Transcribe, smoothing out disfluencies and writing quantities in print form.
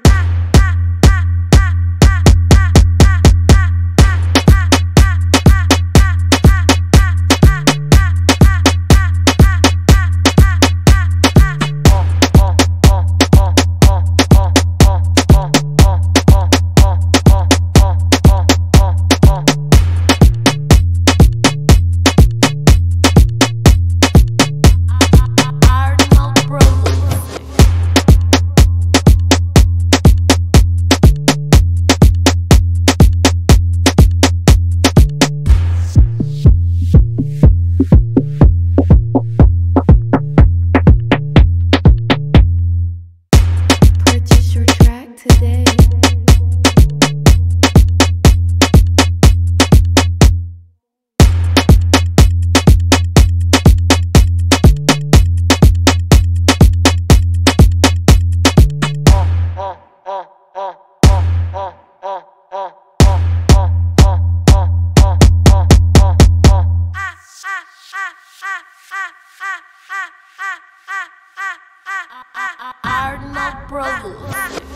Our Black Brothers.